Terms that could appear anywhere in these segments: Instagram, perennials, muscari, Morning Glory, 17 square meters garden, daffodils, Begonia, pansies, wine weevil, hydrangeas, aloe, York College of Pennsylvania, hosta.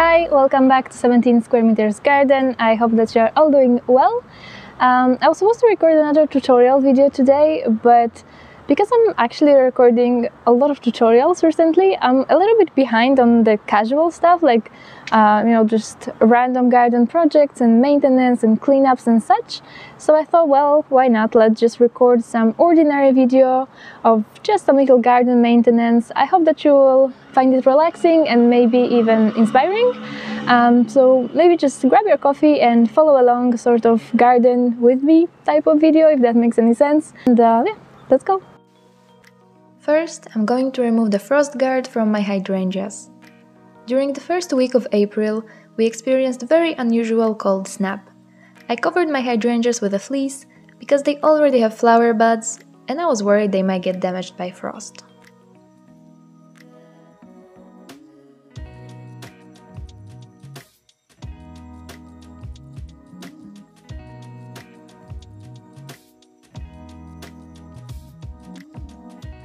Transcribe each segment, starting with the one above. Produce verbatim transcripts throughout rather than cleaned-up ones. Hi, welcome back to seventeen square meters garden. I hope that you are all doing well. Um, I was supposed to record another tutorial video today, but because I'm actually recording a lot of tutorials recently, I'm a little bit behind on the casual stuff, like uh, you know, just random garden projects and maintenance and cleanups and such. So I thought, well, why not? Let's just record some ordinary video of just some little garden maintenance. I hope that you will find it relaxing and maybe even inspiring. Um, so maybe just grab your coffee and follow along, sort of garden with me type of video, if that makes any sense. And uh, yeah, let's go. First, I'm going to remove the frost guard from my hydrangeas. During the first week of April, we experienced very unusual cold snap. I covered my hydrangeas with a fleece because they already have flower buds and I was worried they might get damaged by frost.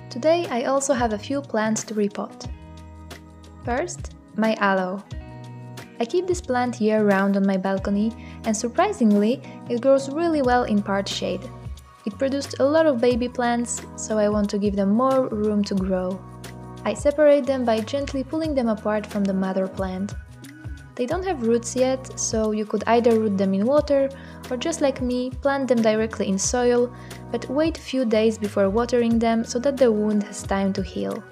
Today I also have a few plants to repot. First, my aloe. I keep this plant year-round on my balcony and surprisingly, it grows really well in part shade. It produced a lot of baby plants, so I want to give them more room to grow. I separate them by gently pulling them apart from the mother plant. They don't have roots yet, so you could either root them in water or, just like me, plant them directly in soil, but wait a few days before watering them so that the wound has time to heal.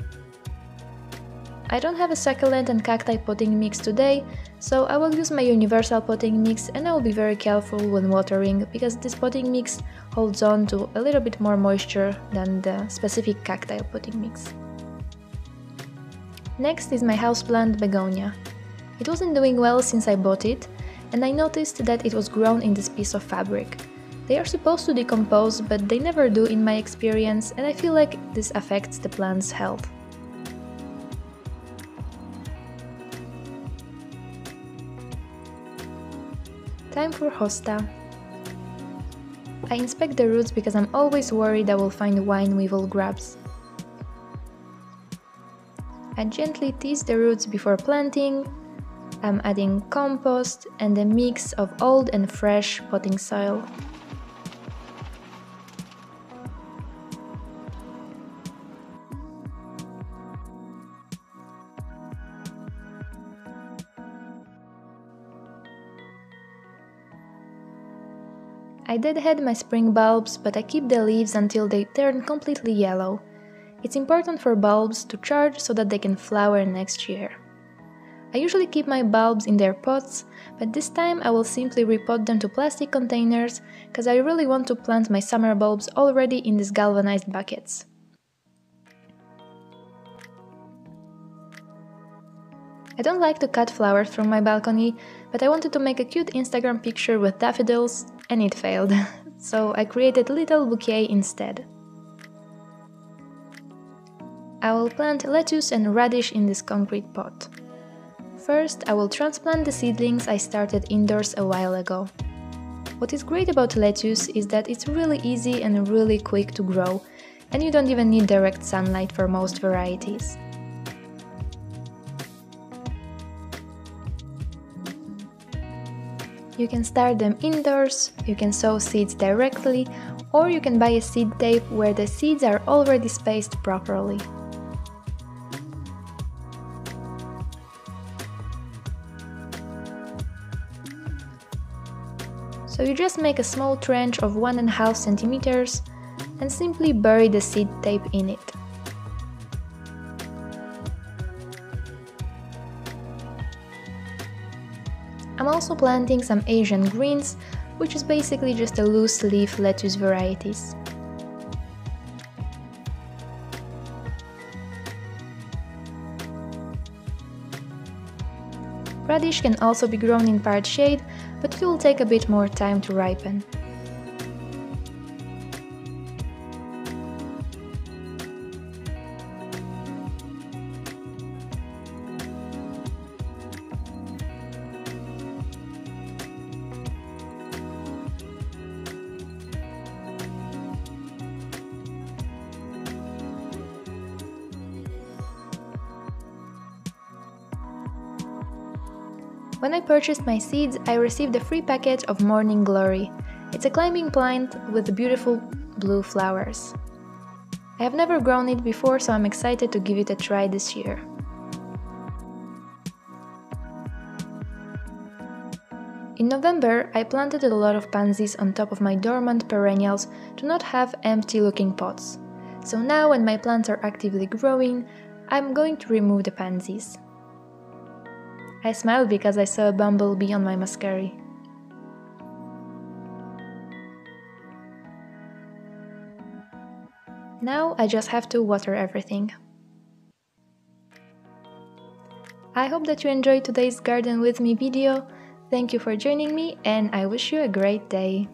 I don't have a succulent and cacti potting mix today, so I will use my universal potting mix and I will be very careful when watering because this potting mix holds on to a little bit more moisture than the specific cacti potting mix. Next is my houseplant Begonia. It wasn't doing well since I bought it, and I noticed that it was grown in this piece of fabric. They are supposed to decompose, but they never do in my experience, and I feel like this affects the plant's health. Time for hosta. I inspect the roots because I'm always worried I will find wine weevil grubs. I gently tease the roots before planting. I'm adding compost and a mix of old and fresh potting soil. I deadhead my spring bulbs, but I keep the leaves until they turn completely yellow. It's important for bulbs to charge so that they can flower next year. I usually keep my bulbs in their pots, but this time I will simply repot them to plastic containers because I really want to plant my summer bulbs already in these galvanized buckets. I don't like to cut flowers from my balcony, but I wanted to make a cute Instagram picture with daffodils and it failed, so I created a little bouquet instead. I will plant lettuce and radish in this concrete pot. First, I will transplant the seedlings I started indoors a while ago. What is great about lettuce is that it's really easy and really quick to grow, and you don't even need direct sunlight for most varieties. You can start them indoors, you can sow seeds directly, or you can buy a seed tape where the seeds are already spaced properly. So you just make a small trench of one and a half centimeters and simply bury the seed tape in it. I'm also planting some Asian greens, which is basically just a loose leaf lettuce varieties. Radish can also be grown in part shade, but it will take a bit more time to ripen. When I purchased my seeds, I received a free package of Morning Glory. It's a climbing plant with beautiful blue flowers. I have never grown it before, so I'm excited to give it a try this year. In November, I planted a lot of pansies on top of my dormant perennials to not have empty-looking pots. So now, when my plants are actively growing, I'm going to remove the pansies. I smiled because I saw a bumblebee on my muscari. Now I just have to water everything. I hope that you enjoyed today's garden with me video. Thank you for joining me, and I wish you a great day.